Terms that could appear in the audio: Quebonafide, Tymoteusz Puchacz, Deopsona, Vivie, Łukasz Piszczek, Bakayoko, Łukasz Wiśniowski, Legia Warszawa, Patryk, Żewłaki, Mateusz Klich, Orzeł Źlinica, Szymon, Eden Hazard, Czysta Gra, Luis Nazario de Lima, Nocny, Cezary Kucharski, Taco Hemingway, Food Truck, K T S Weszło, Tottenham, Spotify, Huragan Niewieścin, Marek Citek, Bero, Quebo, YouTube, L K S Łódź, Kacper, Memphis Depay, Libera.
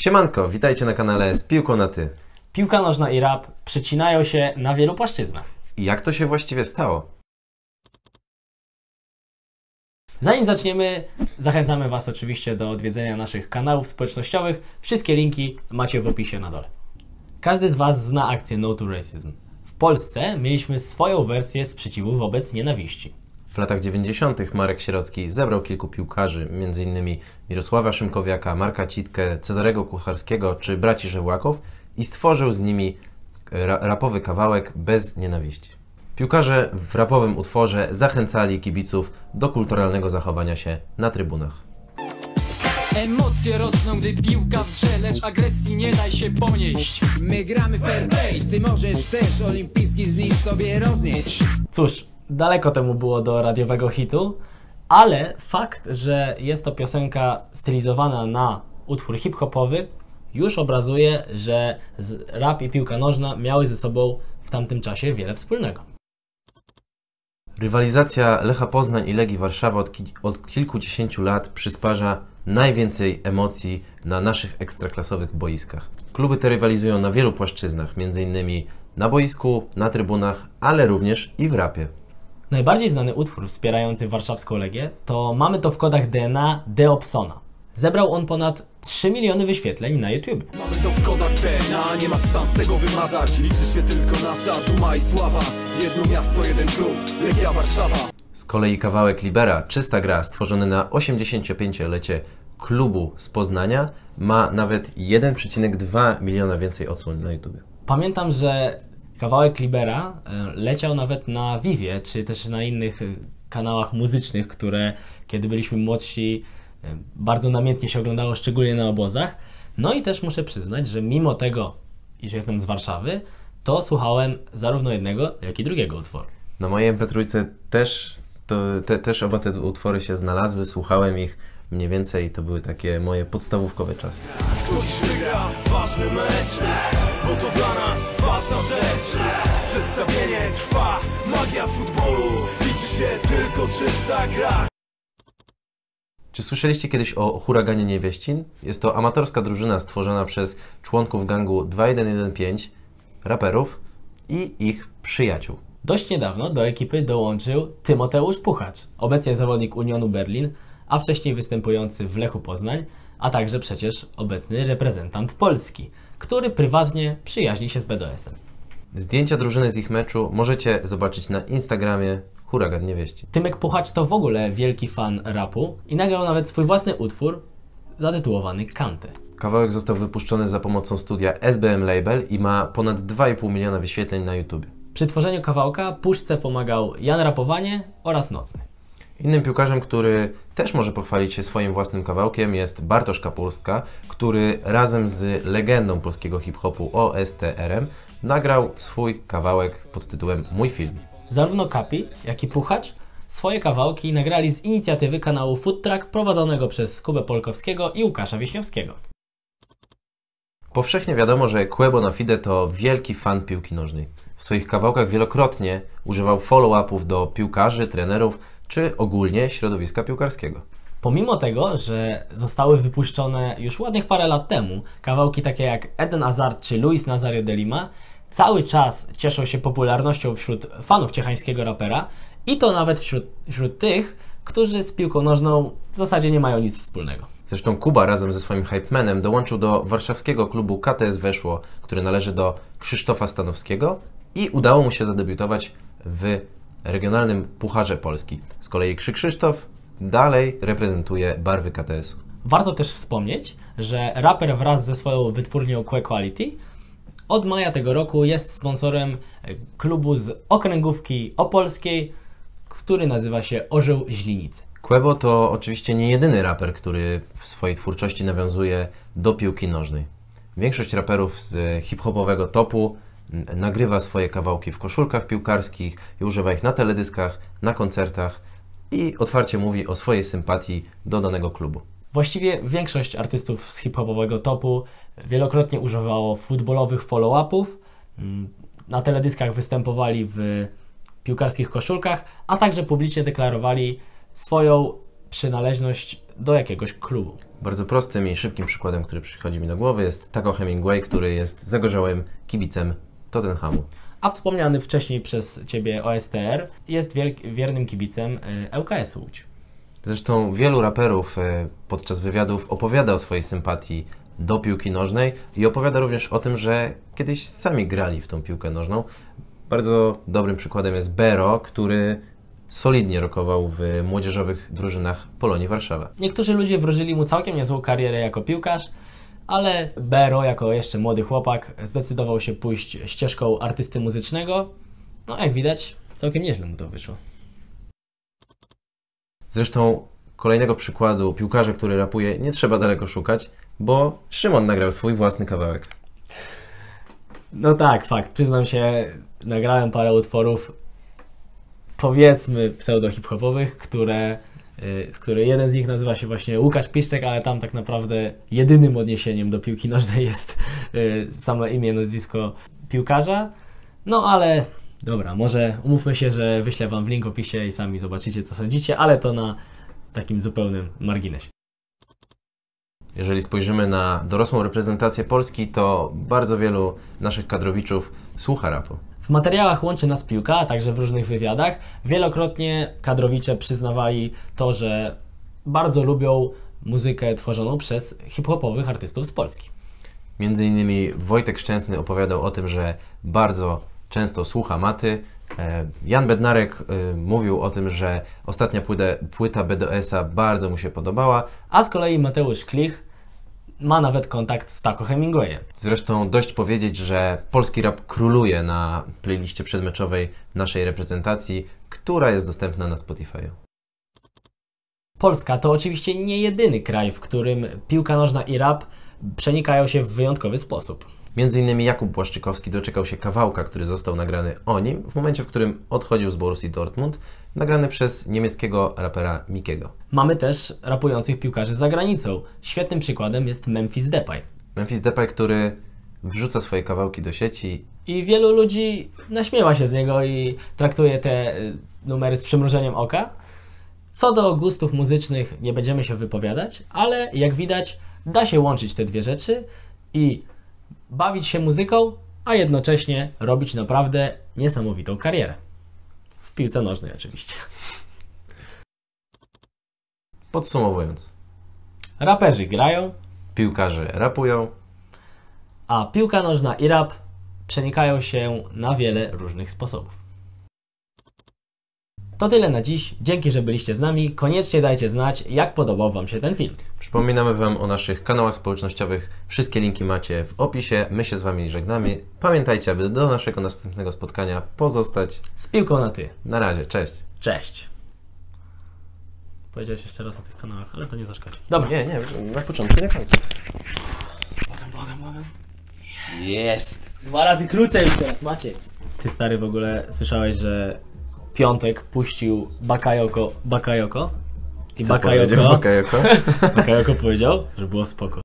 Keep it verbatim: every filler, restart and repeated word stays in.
Siemanko, witajcie na kanale Z piłką na Ty. Piłka nożna i rap przecinają się na wielu płaszczyznach. I jak to się właściwie stało? Zanim zaczniemy, zachęcamy Was oczywiście do odwiedzenia naszych kanałów społecznościowych. Wszystkie linki macie w opisie na dole. Każdy z Was zna akcję No to Racism. W Polsce mieliśmy swoją wersję sprzeciwu wobec nienawiści. W latach dziewięćdziesiątych Marek Sierocki zebrał kilku piłkarzy, między innymi Mirosława Szymkowiaka, Marka Citkę, Cezarego Kucharskiego czy braci Żewłaków i stworzył z nimi ra rapowy kawałek Bez nienawiści. Piłkarze w rapowym utworze zachęcali kibiców do kulturalnego zachowania się na trybunach. Emocje rosną, gdy piłka w grze, lecz agresji nie daj się ponieść. My gramy fair play, ty możesz też olimpijski zlist sobie roznieść. Cóż, daleko temu było do radiowego hitu, ale fakt, że jest to piosenka stylizowana na utwór hip-hopowy, już obrazuje, że rap i piłka nożna miały ze sobą w tamtym czasie wiele wspólnego. Rywalizacja Lecha Poznań i Legii Warszawa od, ki od kilkudziesięciu lat przysparza najwięcej emocji na naszych ekstraklasowych boiskach. Kluby te rywalizują na wielu płaszczyznach, między innymi na boisku, na trybunach, ale również i w rapie. Najbardziej znany utwór wspierający warszawską Legię to Mamy to w kodach D N A Deopsona. Zebrał on ponad trzy miliony wyświetleń na YouTube. Mamy to w kodach D N A, nie masz szans tego wymazać. Liczy się tylko nasza duma i sława. Jedno miasto, jeden klub, Legia Warszawa. Z kolei kawałek Libera, Czysta gra, stworzony na osiemdziesięciopięciolecie klubu z Poznania, ma nawet jeden przecinek dwa miliona więcej odsłon na YouTube. Pamiętam, że kawałek Libera leciał nawet na Vivie, czy też na innych kanałach muzycznych, które kiedy byliśmy młodsi bardzo namiętnie się oglądało, szczególnie na obozach. No i też muszę przyznać, że mimo tego, iż jestem z Warszawy, to słuchałem zarówno jednego, jak i drugiego utworu. Na mojej em pe trzy też, to, te, też oba te utwory się znalazły, słuchałem ich. Mniej więcej to były takie moje podstawówkowe czasy. Ktoś wygra ważny mecz, bo to dla nas ważna rzecz. Przedstawienie trwa, magia futbolu, liczy się tylko czysta gra. Czy słyszeliście kiedyś o Huraganie Niewieścin? Jest to amatorska drużyna stworzona przez członków gangu dwa jeden jeden pięć, raperów i ich przyjaciół. Dość niedawno do ekipy dołączył Tymoteusz Puchacz, obecnie zawodnik Unionu Berlin, a wcześniej występujący w Lechu Poznań, a także przecież obecny reprezentant Polski, który prywatnie przyjaźni się z B D S-em. Zdjęcia drużyny z ich meczu możecie zobaczyć na Instagramie Huragan Niewieścin. Tymek Puchacz to w ogóle wielki fan rapu i nagrał nawet swój własny utwór zatytułowany Kanty. Kawałek został wypuszczony za pomocą studia S B M Label i ma ponad dwa i pół miliona wyświetleń na YouTube. Przy tworzeniu kawałka Puszce pomagał Jan Rapowanie oraz Nocny. Innym piłkarzem, który też może pochwalić się swoim własnym kawałkiem, jest Bartosz Kapustka, który razem z legendą polskiego hip-hopu O S T R-em nagrał swój kawałek pod tytułem Mój film. Zarówno Kapi, jak i Puchacz swoje kawałki nagrali z inicjatywy kanału Food Truck prowadzonego przez Kubę Polkowskiego i Łukasza Wiśniowskiego. Powszechnie wiadomo, że Quebonafide to wielki fan piłki nożnej. W swoich kawałkach wielokrotnie używał follow-upów do piłkarzy, trenerów, czy ogólnie środowiska piłkarskiego. Pomimo tego, że zostały wypuszczone już ładnych parę lat temu kawałki takie jak Eden Hazard czy Luis Nazario de Lima, cały czas cieszą się popularnością wśród fanów ciechańskiego rapera i to nawet wśród, wśród tych, którzy z piłką nożną w zasadzie nie mają nic wspólnego. Zresztą Kuba razem ze swoim hypemanem dołączył do warszawskiego klubu K T S Weszło, który należy do Krzysztofa Stanowskiego i udało mu się zadebiutować w regionalnym Pucharze Polski. Z kolei Krzysztof dalej reprezentuje barwy K T S. Warto też wspomnieć, że raper wraz ze swoją wytwórnią Que Quality od maja tego roku jest sponsorem klubu z okręgówki opolskiej, który nazywa się Orzeł Źlinicy. Quebo to oczywiście nie jedyny raper, który w swojej twórczości nawiązuje do piłki nożnej. Większość raperów z hip-hopowego topu nagrywa swoje kawałki w koszulkach piłkarskich i używa ich na teledyskach, na koncertach i otwarcie mówi o swojej sympatii do danego klubu. Właściwie większość artystów z hip-hopowego topu wielokrotnie używało futbolowych follow-upów, na teledyskach występowali w piłkarskich koszulkach, a także publicznie deklarowali swoją przynależność do jakiegoś klubu. Bardzo prostym i szybkim przykładem, który przychodzi mi do głowy, jest Taco Hemingway, który jest zagorzałym kibicem Tottenhamu. A wspomniany wcześniej przez Ciebie O S T R jest wiernym kibicem L K S Łódź. Zresztą wielu raperów podczas wywiadów opowiada o swojej sympatii do piłki nożnej i opowiada również o tym, że kiedyś sami grali w tą piłkę nożną. Bardzo dobrym przykładem jest Bero, który solidnie rokował w młodzieżowych drużynach Polonii Warszawa. Niektórzy ludzie wróżyli mu całkiem niezłą karierę jako piłkarz, ale Bero jako jeszcze młody chłopak zdecydował się pójść ścieżką artysty muzycznego. No jak widać, całkiem nieźle mu to wyszło. Zresztą kolejnego przykładu piłkarza, który rapuje, nie trzeba daleko szukać, bo Szymon nagrał swój własny kawałek. No tak, fakt. Przyznam się, nagrałem parę utworów, powiedzmy pseudo-hip-hopowych, które, z których jeden z nich nazywa się właśnie Łukasz Piszczek, ale tam tak naprawdę jedynym odniesieniem do piłki nożnej jest samo imię, nazwisko piłkarza. No ale dobra, może umówmy się, że wyślę Wam w link w opisie i sami zobaczycie, co sądzicie, ale to na takim zupełnym marginesie. Jeżeli spojrzymy na dorosłą reprezentację Polski, to bardzo wielu naszych kadrowiczów słucha rapu. W materiałach Łączy Nas Piłka, a także w różnych wywiadach, wielokrotnie kadrowicze przyznawali to, że bardzo lubią muzykę tworzoną przez hip-hopowych artystów z Polski. Między innymi Wojtek Szczęsny opowiadał o tym, że bardzo często słucha Maty. Jan Bednarek mówił o tym, że ostatnia płyta B D S-a bardzo mu się podobała. A z kolei Mateusz Klich ma nawet kontakt z Taco Hemingwayem. Zresztą dość powiedzieć, że polski rap króluje na playliście przedmeczowej naszej reprezentacji, która jest dostępna na Spotify. Polska to oczywiście nie jedyny kraj, w którym piłka nożna i rap przenikają się w wyjątkowy sposób. Między innymi Jakub Błaszczykowski doczekał się kawałka, który został nagrany o nim w momencie, w którym odchodził z Borussii Dortmund, nagrany przez niemieckiego rapera Mikiego. Mamy też rapujących piłkarzy za granicą. Świetnym przykładem jest Memphis Depay. Memphis Depay, który wrzuca swoje kawałki do sieci. I wielu ludzi naśmiewa się z niego i traktuje te numery z przymrużeniem oka. Co do gustów muzycznych nie będziemy się wypowiadać, ale jak widać da się łączyć te dwie rzeczy i bawić się muzyką, a jednocześnie robić naprawdę niesamowitą karierę. W piłce nożnej oczywiście. Podsumowując. Raperzy grają. Piłkarze rapują. A piłka nożna i rap przenikają się na wiele różnych sposobów. To tyle na dziś. Dzięki, że byliście z nami. Koniecznie dajcie znać, jak podobał Wam się ten film. Przypominamy Wam o naszych kanałach społecznościowych. Wszystkie linki macie w opisie. My się z Wami żegnamy. Pamiętajcie, aby do naszego następnego spotkania pozostać z piłką na ty. Na razie. Cześć. Cześć. Powiedziałeś jeszcze raz o tych kanałach, ale to nie zaszkodzi. Dobra. Nie, nie. Na początku, nie końcu. Bogam, bogam, bogam. Jest. Dwa razy krócej już teraz macie. Ty stary, w ogóle słyszałeś, że Piątek puścił Bakayoko, Bakayoko i Bakayoko, Bakayoko? Bakayoko powiedział, że było spoko.